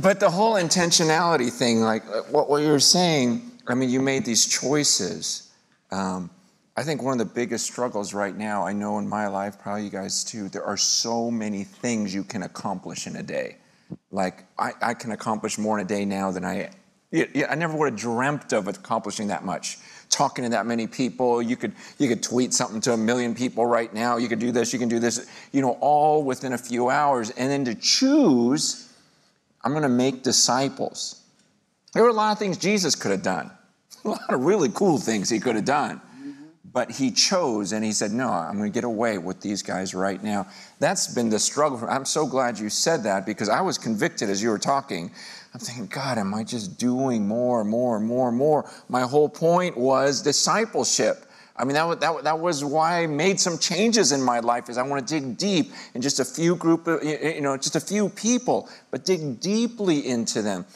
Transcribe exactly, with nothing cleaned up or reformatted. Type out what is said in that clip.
But the whole intentionality thing, like what, what you were saying, I mean, you made these choices. Um, I think one of the biggest struggles right now, I know in my life, probably you guys too, there are so many things you can accomplish in a day. Like, I, I can accomplish more in a day now than I, yeah, I never would have dreamt of accomplishing that much. Talking to that many people, you could, you could tweet something to a million people right now, you could do this, you can do this, you know, all within a few hours. And then to choose, I'm gonna make disciples. There were a lot of things Jesus could have done, a lot of really cool things he could have done. But he chose and he said, no, I'm going to get away with these guys right now. That's been the struggle. For, I'm so glad you said that, because I was convicted as you were talking. I'm thinking, God, am I just doing more and more and more and more? My whole point was discipleship. I mean, that, that, that was why I made some changes in my life, is I want to dig deep in just a few group, of, you know, just a few people, but dig deeply into them.